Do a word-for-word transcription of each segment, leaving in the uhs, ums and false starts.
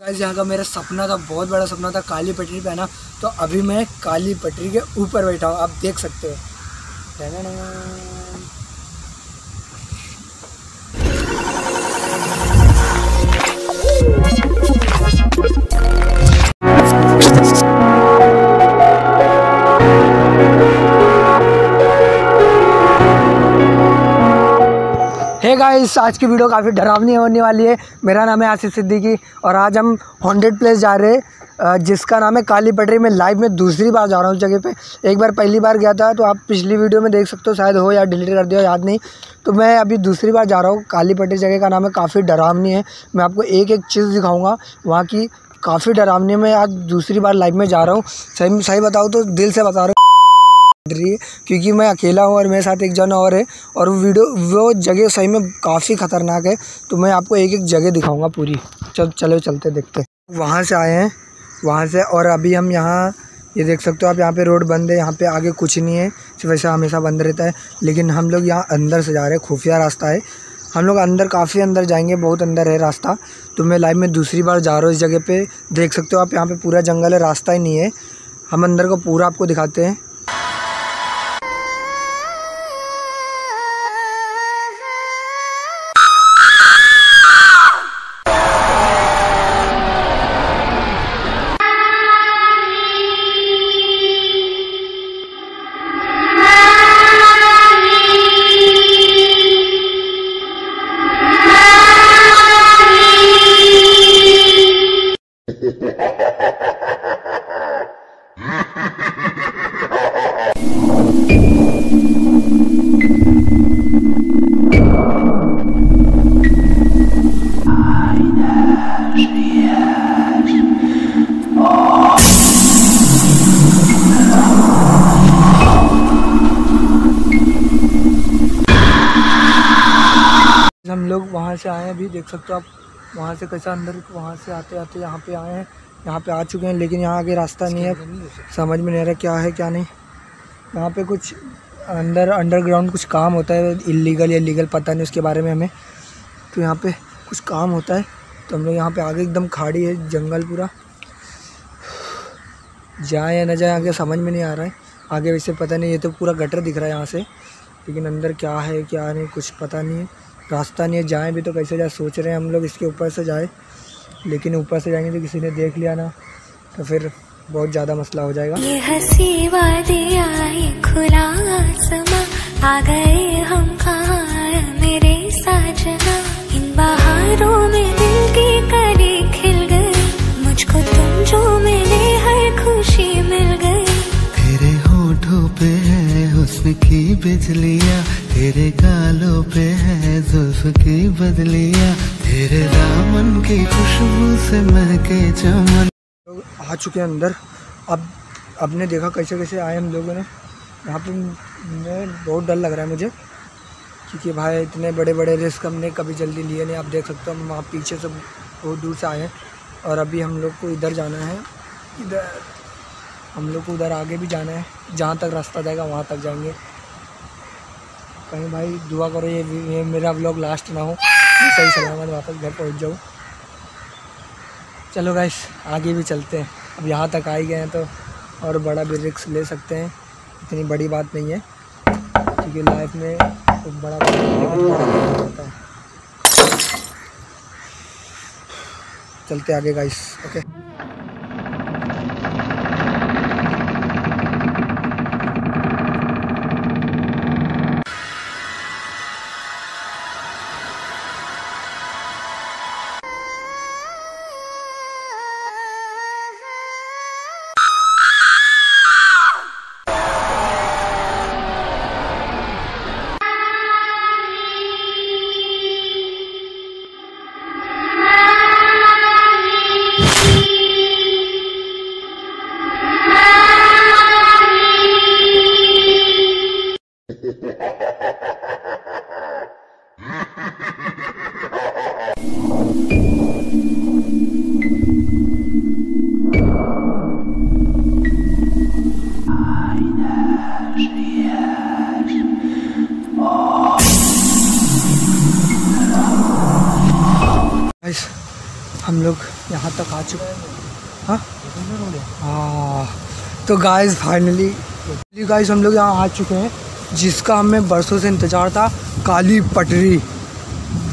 Guys यहाँ का मेरा सपना था, बहुत बड़ा सपना था काली पटरी पे आना। तो अभी मैं काली पटरी के ऊपर बैठा हूँ, आप देख सकते हो। हे hey गाइस, आज की वीडियो काफ़ी डरावनी होने वाली है। मेरा नाम है आसिफ सिद्दीकी और आज हम हॉन्टेड प्लेस जा रहे हैं जिसका नाम है काली पटरी। मैं लाइव में दूसरी बार जा रहा हूँ उस जगह पे। एक बार पहली बार गया था, तो आप पिछली वीडियो में देख सकते हो, शायद हो या डिलीट कर दिया, याद नहीं। तो मैं अभी दूसरी बार जा रहा हूँ। काली पटरी जगह का नाम है, काफ़ी डरावनी है। मैं आपको एक एक चीज़ दिखाऊँगा वहाँ की, काफ़ी डरावनी। मैं आज दूसरी बार लाइव में जा रहा हूँ। सही सही बताऊँ तो दिल से बता रहा हूँ, क्योंकि मैं अकेला हूँ और मेरे साथ एक जन और है, और वो वीडियो वो जगह सही में काफ़ी ख़तरनाक है। तो मैं आपको एक एक जगह दिखाऊंगा पूरी। चल चलो चलते देखते। वहाँ से आए हैं, वहाँ से, और अभी हम यहाँ, ये देख सकते हो आप, यहाँ पे रोड बंद है, यहाँ पे आगे कुछ नहीं है, वैसा हमेशा बंद रहता है। लेकिन हम लोग यहाँ अंदर से जा रहे हैं, खुफिया रास्ता है। हम लोग अंदर, काफ़ी अंदर जाएंगे, बहुत अंदर है रास्ता। तो मैं लाइव में दूसरी बार जा रहा हूँ इस जगह पर। देख सकते हो आप, यहाँ पर पूरा जंगल है, रास्ता ही नहीं है। हम अंदर को पूरा आपको दिखाते हैं। हम लोग वहाँ से आए हैं, अभी देख सकते हो आप, वहाँ से कैसा अंदर, वहाँ से आते आते यहाँ पे आए हैं, यहाँ पे आ चुके हैं। लेकिन यहाँ आगे रास्ता नहीं है, समझ में नहीं आ रहा क्या है क्या नहीं। यहाँ पे कुछ अंदर अंडरग्राउंड कुछ काम होता है, इलीगल या लीगल पता नहीं, उसके बारे में हमें। तो यहाँ पे कुछ काम होता है, तो हम लोग यहाँ पर आगे एकदम खाड़ी है, जंगल पूरा। जाए या ना जाए आगे समझ में नहीं आ रहा है। आगे वैसे पता नहीं, ये तो पूरा गटर दिख रहा है यहाँ से, लेकिन अंदर क्या है क्या नहीं कुछ पता नहीं है। रास्ता नहीं है, जाएँ भी तो कैसे जाए, सोच रहे हैं हम लोग इसके ऊपर से जाए। लेकिन ऊपर से जाएंगे तो किसी ने देख लिया ना, तो फिर बहुत ज़्यादा मसला हो जाएगा। ये हंसी वादिया ये खुला आसमां, आ गए हम कहाँ मेरे साजना, इन बहारों में दिल की कली खिल गई, मुझको तुम जो मिले हर खुशी मिल गई। तेरे होठों पे है हुस्न की बिजलियाँ, तेरे गालों पे है जुल्फ की बदलियाँ, तेरे दामन की खुशबू से महके चमन। लोग आ चुके हैं अंदर। अब आपने देखा कैसे कैसे आए हम लोगों ने। यहाँ पे मैं, बहुत डर लग रहा है मुझे, क्योंकि भाई इतने बड़े बड़े रिस्क हमने कभी जल्दी लिए नहीं। आप देख सकते हो हम वहाँ पीछे से बहुत दूर से आए हैं, और अभी हम लोग को इधर जाना है। इधर हम लोग को उधर आगे भी जाना है, जहाँ तक रास्ता जाएगा वहाँ तक जाएंगे। कहीं भाई दुआ करो ये, ये मेरा व्लॉग लास्ट ना हो, मैं सही सलामत वापस घर पहुंच जाऊँ। चलो गाइस आगे भी चलते हैं। अब यहाँ तक आ ही गए हैं तो और बड़ा भी रिस्क ले सकते हैं, इतनी बड़ी बात नहीं है, क्योंकि लाइफ में तो बड़ा होता है। चलते आगे गाइस, ओके। हम लोग यहाँ तक आ चुके हैं। हाँ तो गाइज फाइनली गाइज हम लोग यहाँ आ चुके हैं, जिसका हमें बरसों से इंतज़ार था, काली पटरी।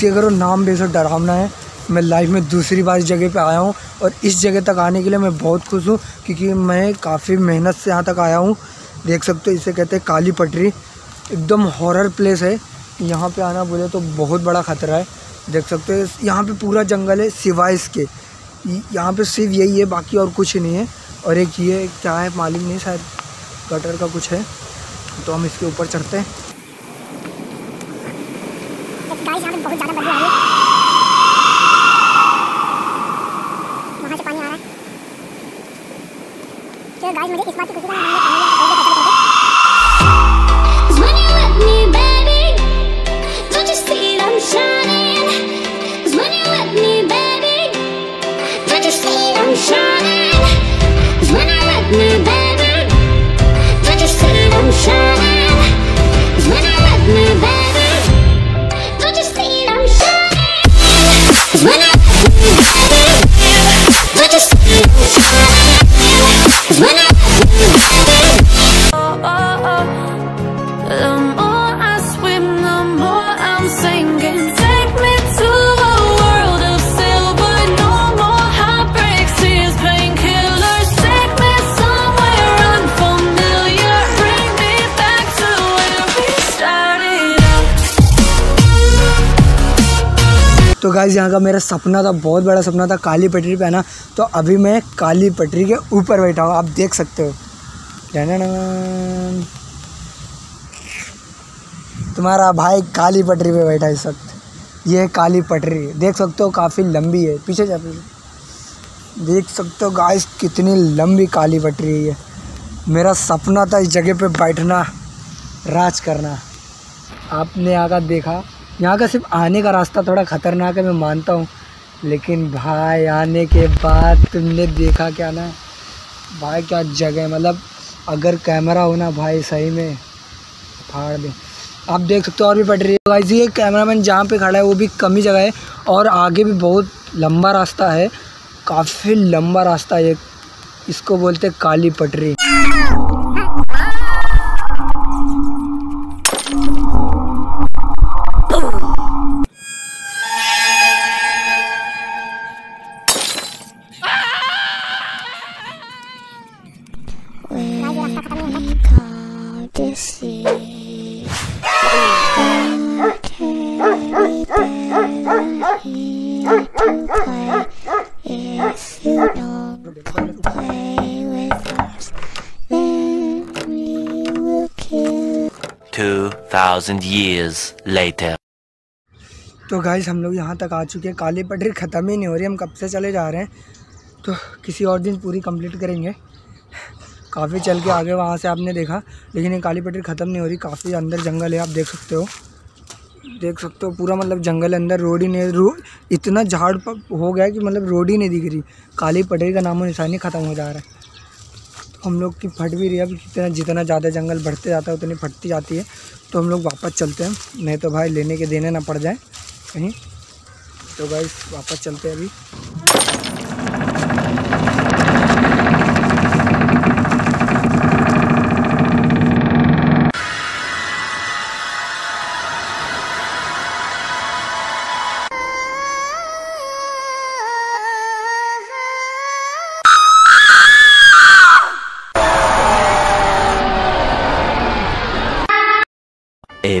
कि अगर वो नाम बेसर डरावना है। मैं लाइफ में दूसरी बार इस जगह पे आया हूँ और इस जगह तक आने के लिए मैं बहुत खुश हूँ, क्योंकि मैं काफ़ी मेहनत से यहाँ तक आया हूँ। देख सकते हो, इसे कहते हैं काली पटरी। एकदम हॉरर प्लेस है, यहाँ पे आना बोले तो बहुत बड़ा ख़तरा है। देख सकते हो यहाँ पे पूरा जंगल है, सिवाय इसके यहाँ पे सिर्फ यही है, बाकी और कुछ नहीं है। और एक ये क्या है मालूम नहीं, शायद गटर का कुछ है। तो हम इसके ऊपर चढ़ते हैं। तो गाइज़ यहाँ का मेरा सपना था, बहुत बड़ा सपना था काली पटरी पे आना। तो अभी मैं काली पटरी के ऊपर बैठा हूँ, आप देख सकते हो। तुम्हारा भाई काली पटरी पे बैठा है इस वक्त। ये काली पटरी देख सकते हो, काफ़ी लंबी है। पीछे जा पीछे देख सकते हो गाइज़, कितनी लंबी काली पटरी है ये। मेरा सपना था इस जगह पे बैठना, राज करना। आपने आकर देखा, यहाँ का सिर्फ आने का रास्ता थोड़ा ख़तरनाक है, मैं मानता हूँ, लेकिन भाई आने के बाद तुमने देखा क्या ना भाई, क्या जगह है। मतलब अगर कैमरा हो ना भाई, सही में फाड़ दे। आप देख सकते हो और भी पट रही है गाइस। ये कैमरामैन जहाँ पे खड़ा है वो भी कम ही जगह है, और आगे भी बहुत लंबा रास्ता है, काफ़ी लंबा रास्ता है। इसको बोलते हैं काली पटरी। two thousand years later तो गाइस हम लोग यहाँ तक आ चुके हैं। काली पटरी ख़त्म ही नहीं हो रही, हम कब से चले जा रहे हैं। तो किसी और दिन पूरी कंप्लीट करेंगे। काफ़ी चल के आगे वहाँ से आपने देखा, लेकिन ये काली पटरी ख़त्म नहीं हो रही। काफ़ी अंदर जंगल है, आप देख सकते हो। देख सकते हो पूरा मतलब जंगल अंदर, रोड ही नहीं, रोड इतना झाड़ हो गया कि मतलब रोड ही नहीं दिख रही। काली पटरी का नामो निशानी ख़त्म हो जा रहा है। हम लोग की फट भी रही है अब, कितना जितना ज़्यादा जंगल बढ़ते जाता है उतनी फटती जाती है। तो हम लोग वापस चलते हैं, नहीं तो भाई लेने के देने ना पड़ जाए कहीं। तो भाई वापस चलते हैं अभी। A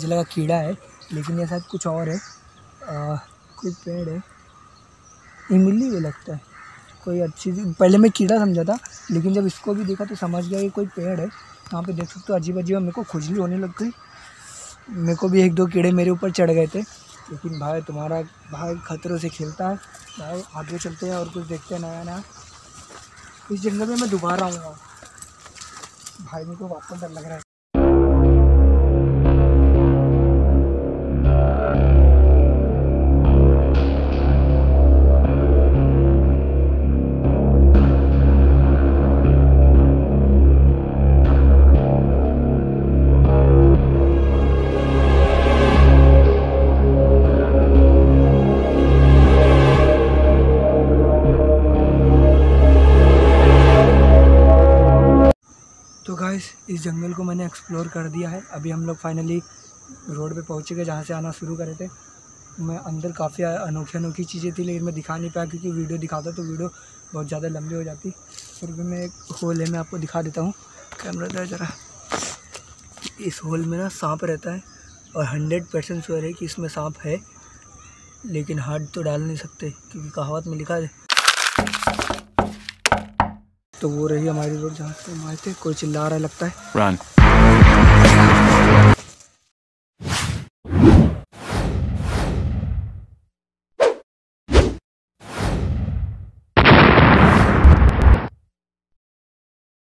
मुझे लगा कीड़ा है, लेकिन ये शायद कुछ और है, आ, कोई पेड़ है, इमली भी लगता है कोई अच्छी चीज़। पहले मैं कीड़ा समझा था, लेकिन जब इसको भी देखा तो समझ गया ये कोई पेड़ है। यहाँ पे देख सकते हो अजीब अजीब मेरे को खुजली होने लग गई, मेरे को भी एक दो कीड़े मेरे ऊपर चढ़ गए थे। लेकिन भाई तुम्हारा भाई खतरों से खेलता है भाई, आगे चलते हैं और कुछ देखते हैं नया नया। इस जंगल में मैं दोबारा आऊँगा भाई, मेरे को वापस डर लग रहा है। तो गाइस इस जंगल को मैंने एक्सप्लोर कर दिया है। अभी हम लोग फाइनली रोड पे पहुँचे गए जहाँ से आना शुरू करे थे। मैं अंदर काफ़ी अनोखी अनोखी चीज़ें थी, लेकिन मैं दिखा नहीं पाया क्योंकि वीडियो दिखाता तो वीडियो बहुत ज़्यादा लंबी हो जाती। फिर भी मैं एक होल है, मैं आपको दिखा देता हूँ, कैमरा इधर ज़रा। इस होल में ना सांप रहता है और हंड्रेड परसेंट श्योर है कि इसमें सांप है, लेकिन हाथ तो डाल नहीं सकते क्योंकि कहावत में लिखा है। तो वो रही हमारी रोड जहाँ से हम आए थे। कोई चिल्ला रहा लगता है, Run.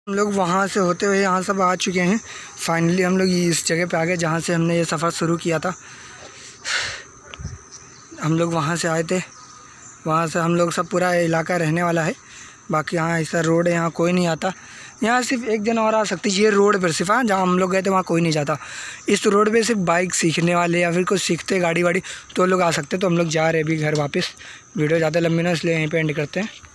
हम लोग वहाँ से होते हुए यहाँ सब आ चुके हैं। फाइनली हम लोग इस जगह पे आ गए जहाँ से हमने ये सफ़र शुरू किया था। हम लोग वहाँ से आए थे, वहाँ से हम लोग सब पूरा इलाका रहने वाला है। बाकी यहाँ ऐसा रोड है, यहाँ कोई नहीं आता। यहाँ सिर्फ एक जन और आ सकती है रोड पर सिर्फ, हाँ जहाँ हम लोग गए थे वहाँ कोई नहीं जाता। इस रोड पे सिर्फ बाइक सीखने वाले या फिर कुछ सीखते गाड़ी वाड़ी तो लोग आ सकते। तो हम लोग जा रहे अभी घर वापस। वीडियो ज़्यादा लंबी ना इसलिए यहीं पे एंड करते हैं।